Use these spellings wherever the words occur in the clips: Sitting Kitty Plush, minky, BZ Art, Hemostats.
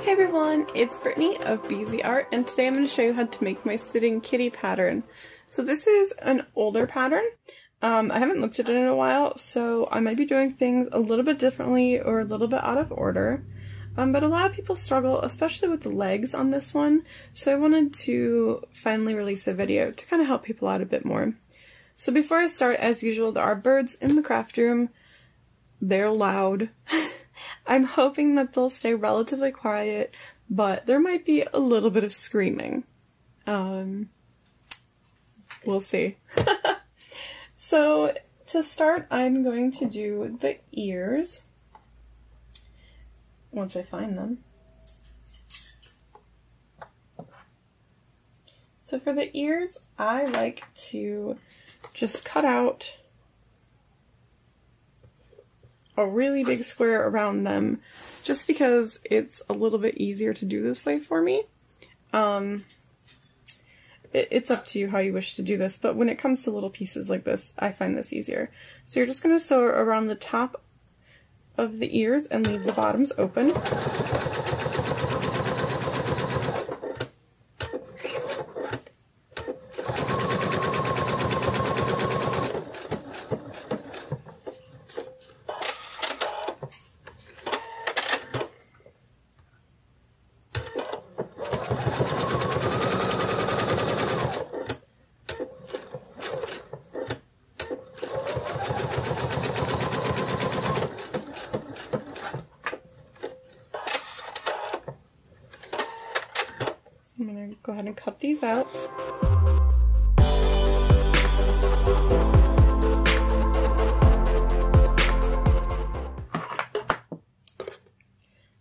Hey everyone, it's Brittany of BZ Art, and today I'm going to show you how to make my sitting kitty pattern. So this is an older pattern. I haven't looked at it in a while, so I might be doing things a little bit differently or a little bit out of order. But a lot of people struggle, especially with the legs on this one, so I wanted to finally release a video to kind of help people out a bit more. So before I start, as usual, there are birds in the craft room. They're loud. I'm hoping that they'll stay relatively quiet, but there might be a little bit of screaming. We'll see. So to start, I'm going to do the ears, once I find them. So for the ears, I like to just cut out a really big square around them, just because it's a little bit easier to do this way for me. It's up to you how you wish to do this, but when it comes to little pieces like this, I find this easier. So you're just going to sew around the top of the ears and leave the bottoms open. I'm going to go ahead and cut these out.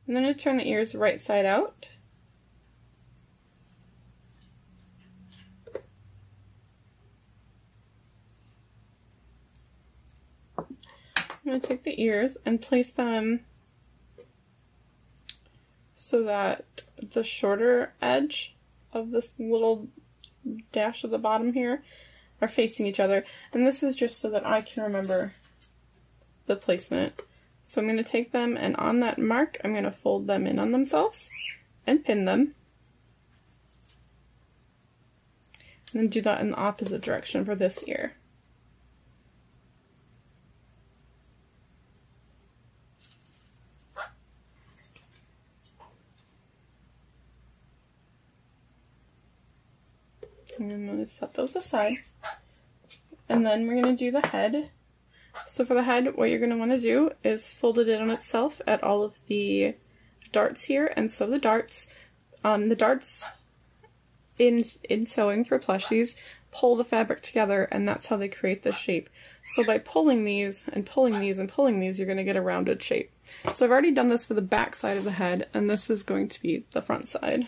I'm going to turn the ears right side out. I'm going to take the ears and place them so that the shorter edge of this little dash at the bottom here are facing each other. And this is just so that I can remember the placement. So I'm going to take them, and on that mark, I'm going to fold them in on themselves and pin them. And then do that in the opposite direction for this ear. I'm going to set those aside, and then we're going to do the head. So for the head, what you're going to want to do is fold it in on itself at all of the darts here and sew the darts. The darts in sewing for plushies pull the fabric together, and that's how they create the shape. So by pulling these and pulling these and pulling these, you're going to get a rounded shape. So I've already done this for the back side of the head, and this is going to be the front side.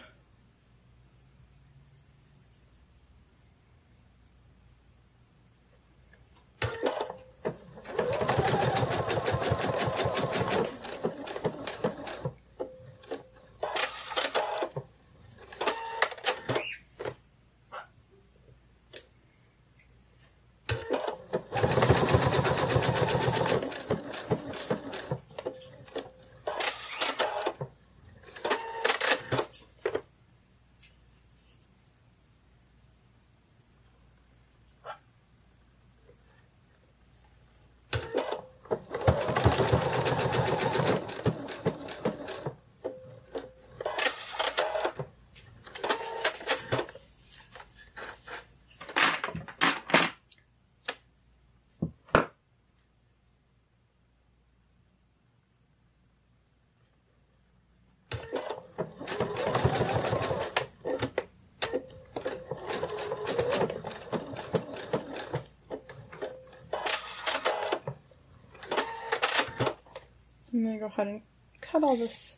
I'm going to go ahead and cut all this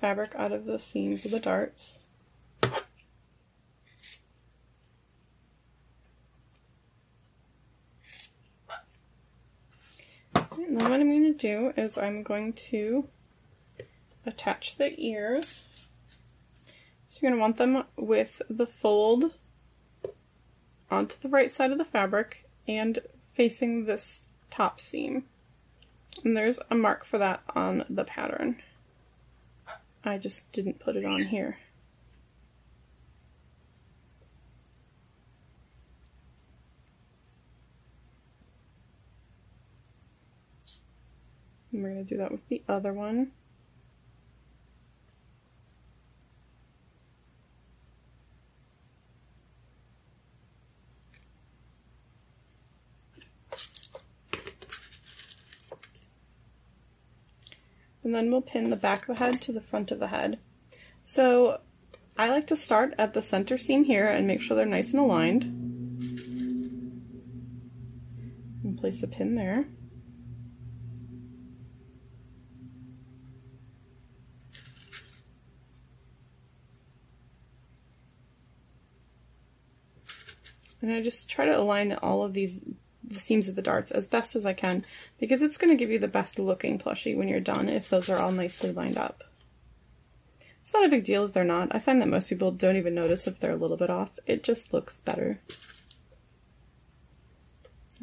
fabric out of the seams of the darts. And then what I'm going to do is I'm going to attach the ears. So you're going to want them with the fold onto the right side of the fabric and facing this top seam. And there's a mark for that on the pattern. I just didn't put it on here. And we're going to do that with the other one. And then we'll pin the back of the head to the front of the head. So I like to start at the center seam here and make sure they're nice and aligned. And place a pin there. And I just try to align all of these the seams of the darts as best as I can, because it's going to give you the best looking plushie when you're done if those are all nicely lined up. It's not a big deal if they're not. I find that most people don't even notice if they're a little bit off. It just looks better.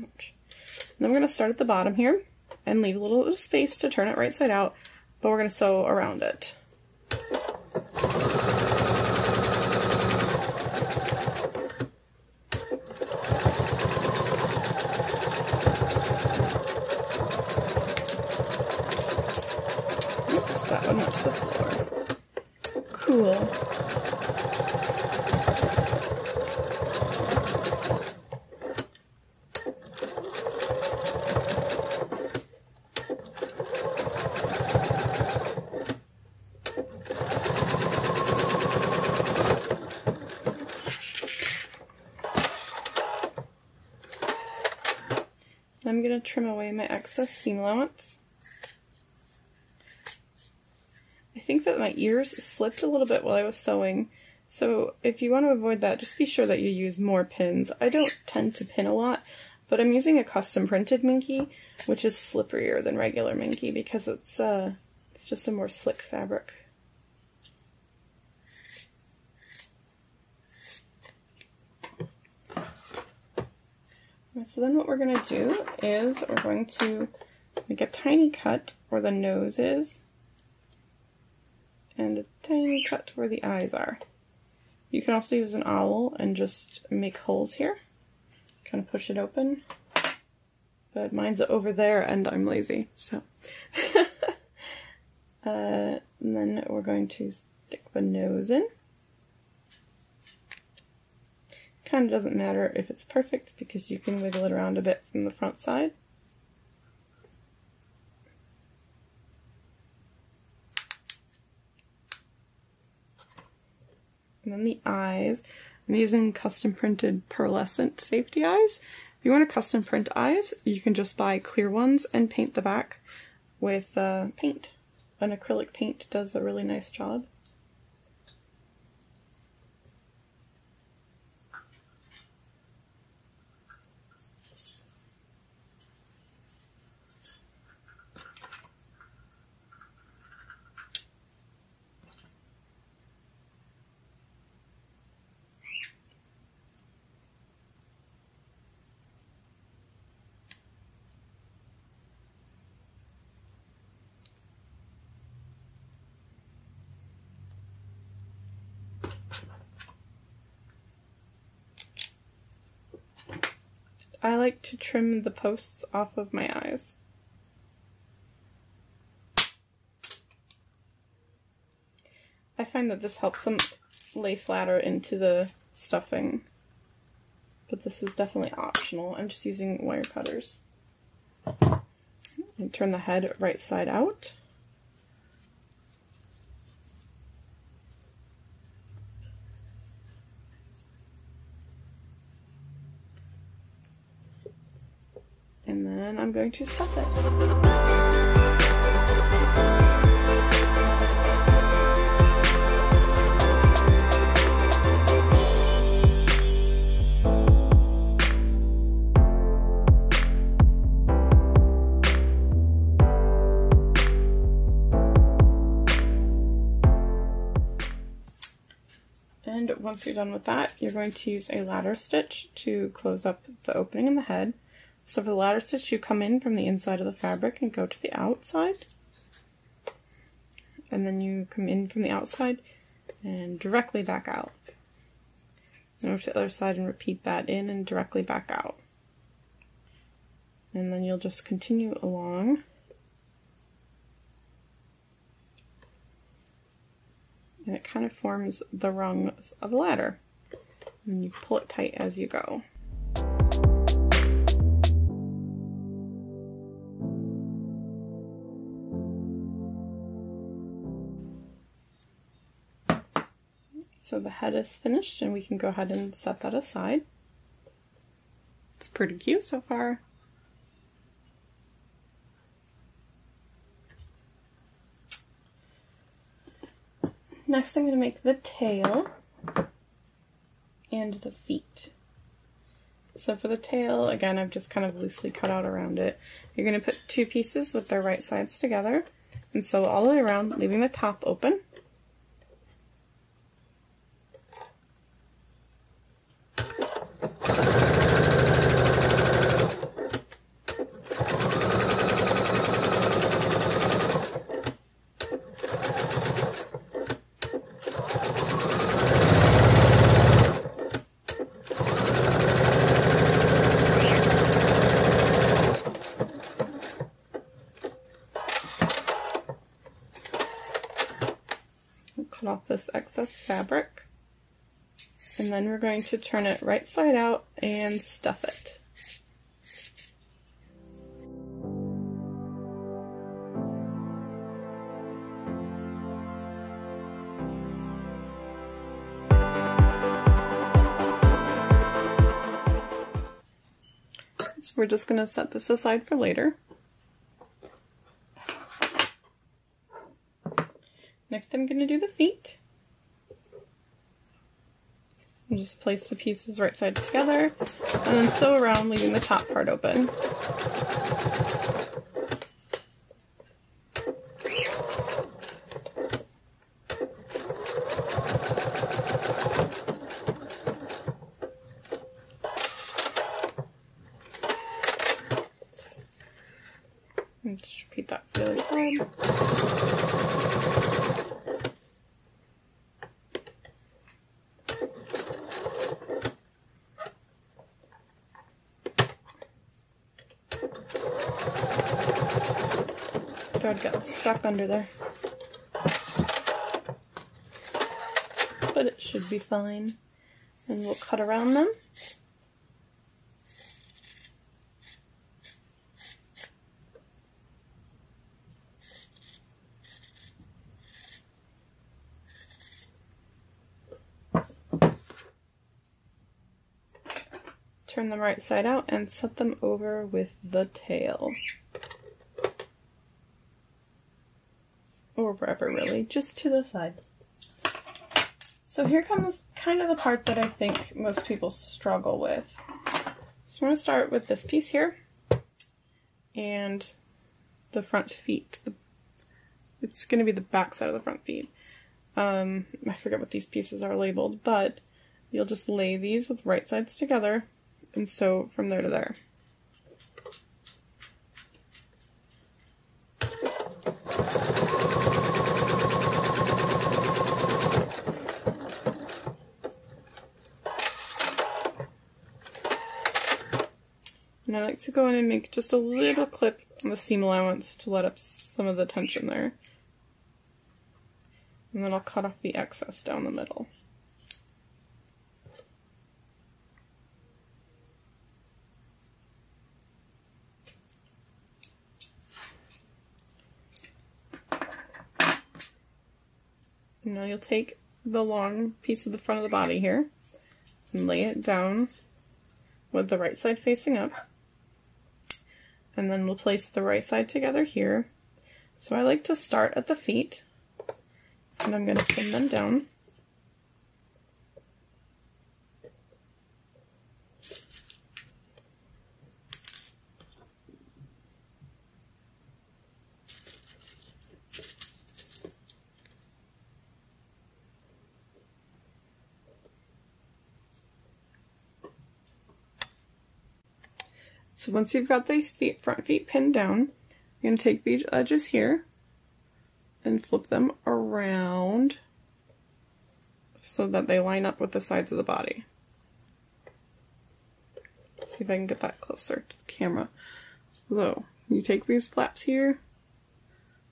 Ouch. And then we're going to start at the bottom here and leave a little bit of space to turn it right side out, but we're going to sew around it. I'm going to trim away my excess seam allowance. I think that my ears slipped a little bit while I was sewing, so if you want to avoid that, just be sure that you use more pins. I don't tend to pin a lot, but I'm using a custom printed minky, which is slipperier than regular minky because it's just a more slick fabric. So then what we're going to do is we're going to make a tiny cut where the nose is and a tiny cut where the eyes are. You can also use an awl and just make holes here, kind of push it open, but mine's over there and I'm lazy, so. And then we're going to stick the nose in. Kind of doesn't matter if it's perfect because you can wiggle it around a bit from the front side. And then the eyes. I'm using custom printed pearlescent safety eyes. If you want to custom print eyes, you can just buy clear ones and paint the back with paint. An acrylic paint does a really nice job. I like to trim the posts off of my eyes. I find that this helps them lay flatter into the stuffing, but this is definitely optional. I'm just using wire cutters. And turn the head right side out. And then I'm going to stuff it. And once you're done with that, you're going to use a ladder stitch to close up the opening in the head. So for the ladder stitch, you come in from the inside of the fabric and go to the outside, and then you come in from the outside and directly back out. Move to the other side and repeat that in and directly back out. And then you'll just continue along and it kind of forms the rungs of a ladder. And you pull it tight as you go. So the head is finished and we can go ahead and set that aside. It's pretty cute so far. Next I'm going to make the tail and the feet. So for the tail, again, I've just kind of loosely cut out around it. You're going to put two pieces with their right sides together and sew all the way around, leaving the top open. This excess fabric, and then we're going to turn it right side out and stuff it. So we're just going to set this aside for later. Next I'm going to do the feet. And just place the pieces right side together and then sew around, leaving the top part open. And just repeat that for the other side. I'd get stuck under there, but it should be fine. And we'll cut around them. Turn them right side out and set them over with the tail. Or wherever, really, just to the side. So here comes kind of the part that I think most people struggle with. So I'm going to start with this piece here and the front feet. It's going to be the back side of the front feet. I forget what these pieces are labeled, but you'll just lay these with right sides together and sew from there to there. And I like to go in and make just a little clip on the seam allowance to let up some of the tension there. And then I'll cut off the excess down the middle. And now you'll take the long piece of the front of the body here and lay it down with the right side facing up. And then we'll place the right side together here. So I like to start at the feet, and I'm going to spin them down. So once you've got these front feet pinned down, you're going to take these edges here and flip them around so that they line up with the sides of the body. See if I can get that closer to the camera. So you take these flaps here,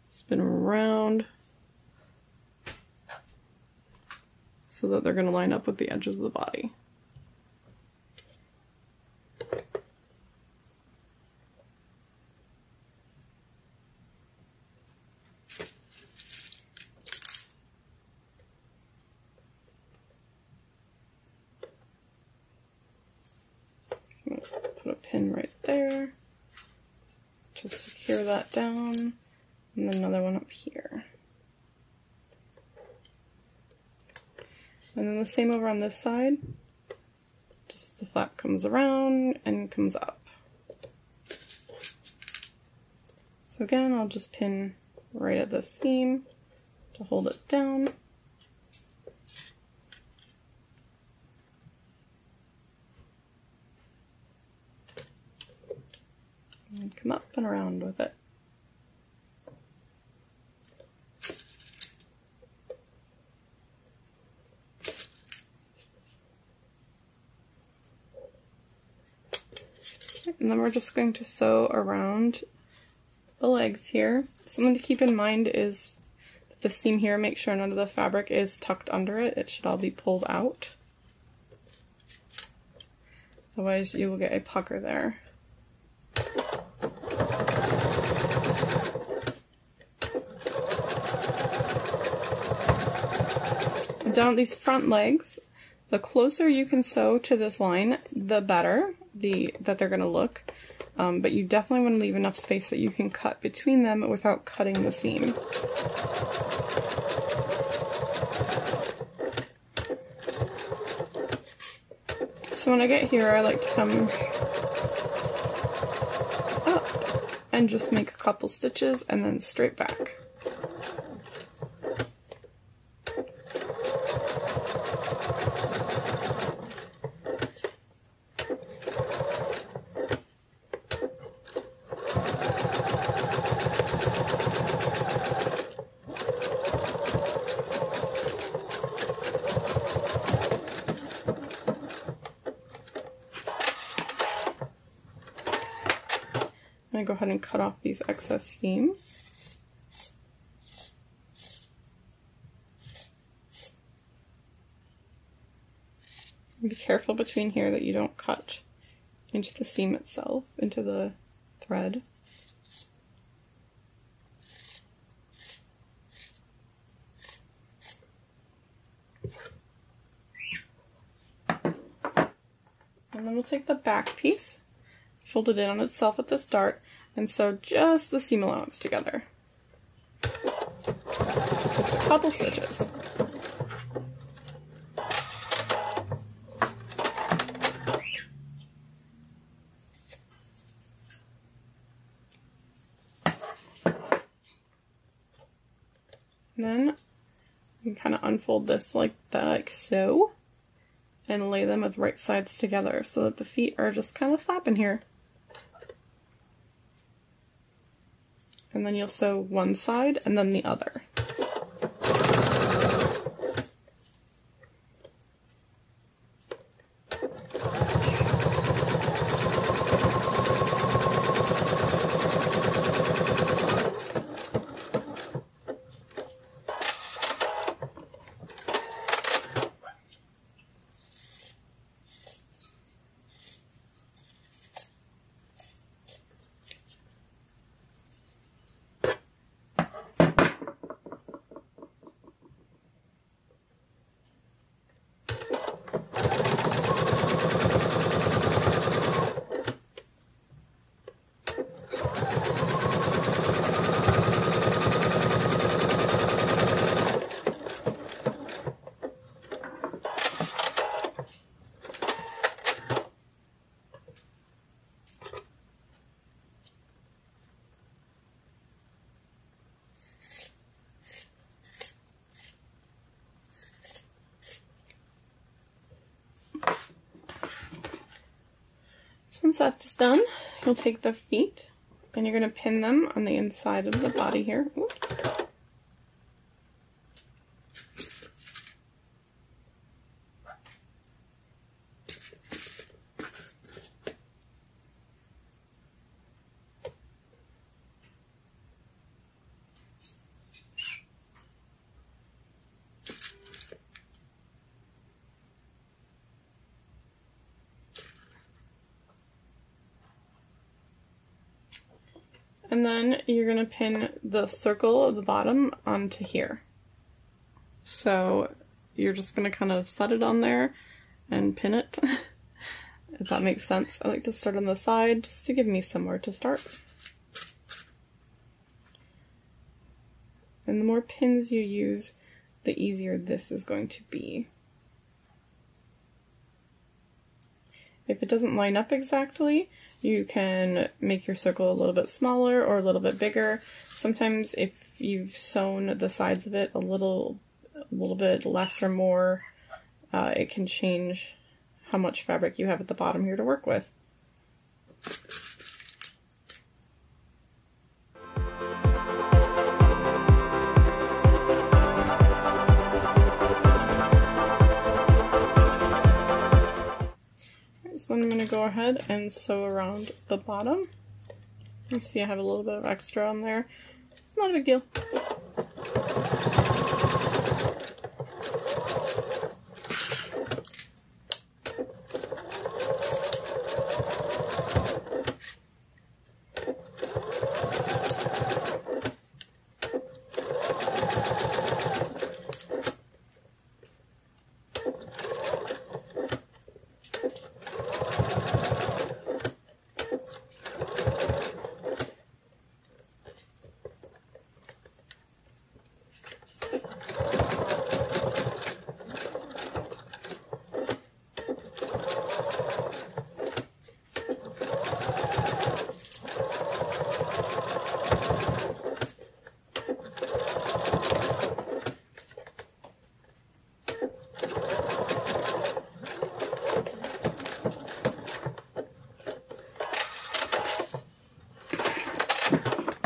spin around so that they're going to line up with the edges of the body. Put a pin right there to secure that down, and then another one up here. And then the same over on this side, just the flap comes around and comes up. So again, I'll just pin right at this seam to hold it down. And come up and around with it. And then we're just going to sew around the legs here. Something to keep in mind is that the seam here, make sure none of the fabric is tucked under it. It should all be pulled out. Otherwise you will get a pucker there. Down at these front legs, the closer you can sew to this line, the better that they're going to look, but you definitely want to leave enough space that you can cut between them without cutting the seam. So when I get here, I like to come up and just make a couple stitches and then straight back. I'm going to go ahead and cut off these excess seams. Be careful between here that you don't cut into the seam itself, into the thread. And then we'll take the back piece, fold it in on itself at this dart, and sew just the seam allowance together. Just a couple stitches. And then you can kind of unfold this like that, like so, and lay them with right sides together so that the feet are just kind of flapping here. And then you'll sew one side and then the other. Once that's done, We'll take the feet, and you're going to pin them on the inside of the body here. Oops. And then you're going to pin the circle of the bottom onto here. So you're just going to kind of set it on there and pin it, if that makes sense. I like to start on the side just to give me somewhere to start. And the more pins you use, the easier this is going to be. If it doesn't line up exactly, you can make your circle a little bit smaller or a little bit bigger. Sometimes if you've sewn the sides of it a little bit less or more, it can change how much fabric you have at the bottom here to work with. So then I'm going to go ahead and sew around the bottom. You see I have a little bit of extra on there. It's not a big deal.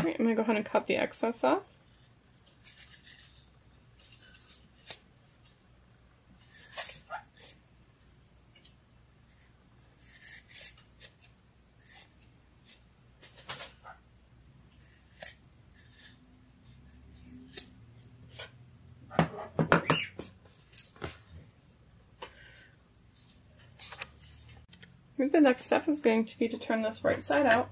I'm going to go ahead and cut the excess off. The next step is going to be to turn this right side out.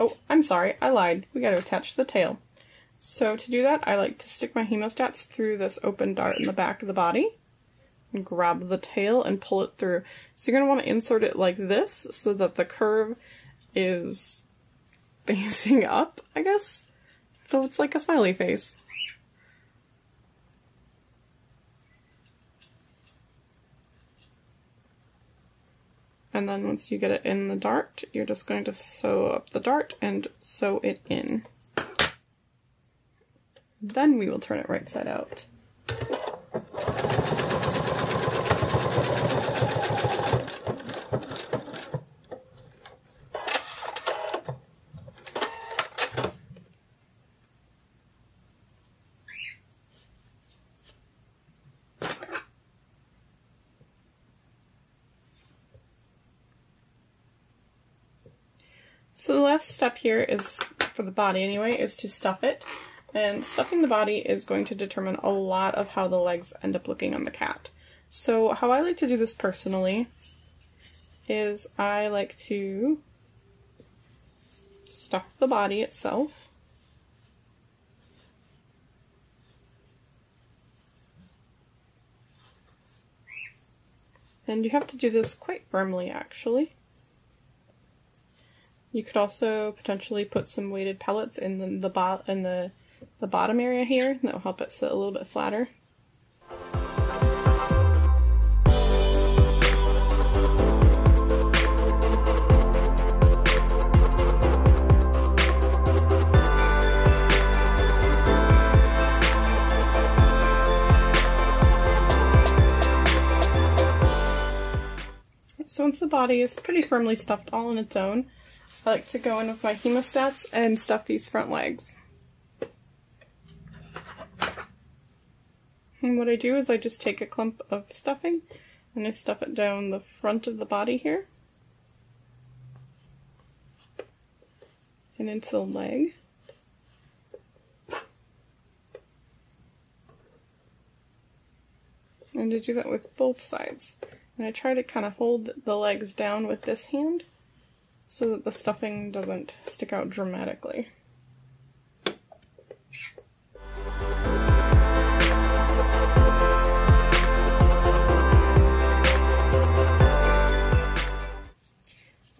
Oh, I'm sorry, I lied. We got to attach the tail. So to do that, I like to stick my hemostats through this open dart in the back of the body and grab the tail and pull it through. So you're going to want to insert it like this so that the curve is facing up, I guess. So it's like a smiley face. And then once you get it in the dart, you're just going to sew up the dart and sew it in. Then we will turn it right side out. So the last step here is, for the body anyway, is to stuff it. And stuffing the body is going to determine a lot of how the legs end up looking on the cat. So how I like to do this personally is I like to stuff the body itself. And you have to do this quite firmly, actually. You could also potentially put some weighted pellets in the bottom area here. That will help it sit a little bit flatter. So once the body is pretty firmly stuffed all on its own, I like to go in with my Hemostats and stuff these front legs. And what I do is I just take a clump of stuffing and I stuff it down the front of the body here and into the leg. And I do that with both sides. And I try to kind of hold the legs down with this hand so that the stuffing doesn't stick out dramatically.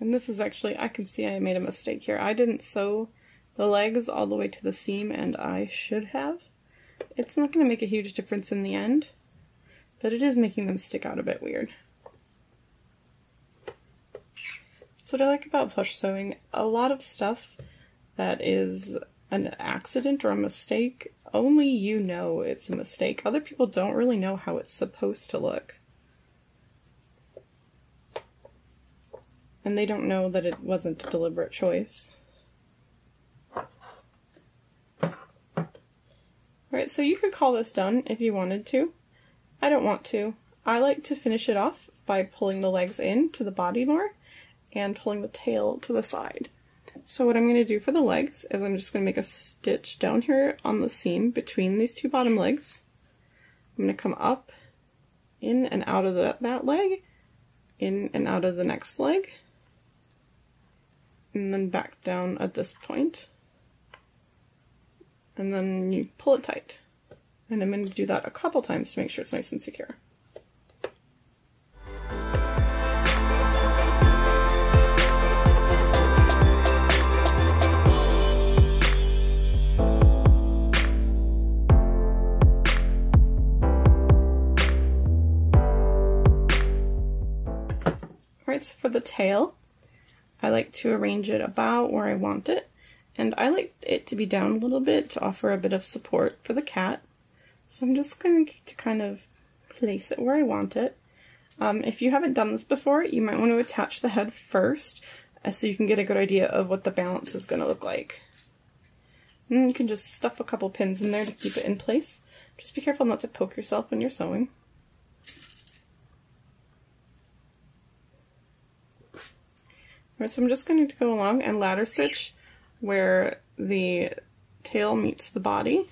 And this is actually, I can see I made a mistake here. I didn't sew the legs all the way to the seam, and I should have. It's not going to make a huge difference in the end, but it is making them stick out a bit weird. So what I like about plush sewing, a lot of stuff that is an accident or a mistake, only you know it's a mistake. Other people don't really know how it's supposed to look. And they don't know that it wasn't a deliberate choice. Alright, so you could call this done if you wanted to. I don't want to. I like to finish it off by pulling the legs in to the body more and pulling the tail to the side. So what I'm going to do for the legs is I'm just going to make a stitch down here on the seam between these two bottom legs. I'm going to come up, in and out of that leg, in and out of the next leg, and then back down at this point. And then you pull it tight. And I'm going to do that a couple times to make sure it's nice and secure. Alright, so for the tail, I like to arrange it about where I want it. And I like it to be down a little bit to offer a bit of support for the cat. So I'm just going to kind of place it where I want it. If you haven't done this before, you might want to attach the head first so you can get a good idea of what the balance is going to look like. And then you can just stuff a couple pins in there to keep it in place. Just be careful not to poke yourself when you're sewing. Alright, so I'm just going to go along and ladder stitch where the tail meets the body.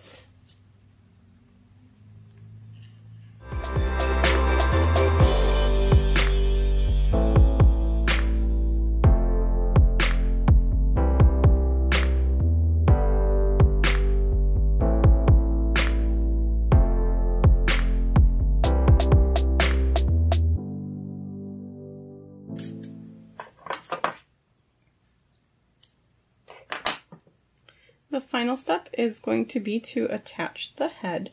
The final step is going to be to attach the head.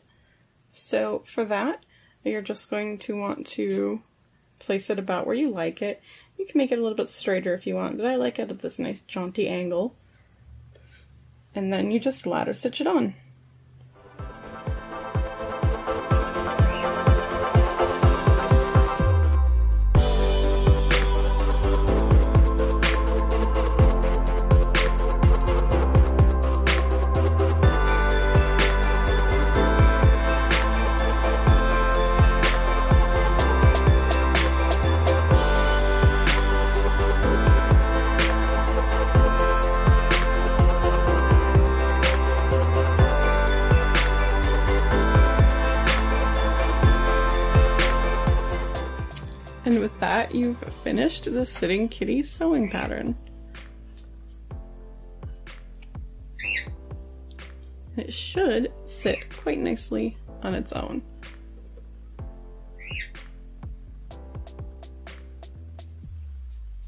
So for that, you're just going to want to place it about where you like it. You can make it a little bit straighter if you want, but I like it at this nice jaunty angle. And then you just ladder stitch it on. And with that, you've finished the Sitting Kitty sewing pattern. And it should sit quite nicely on its own.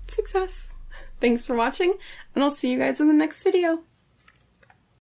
Success! Thanks for watching, and I'll see you guys in the next video!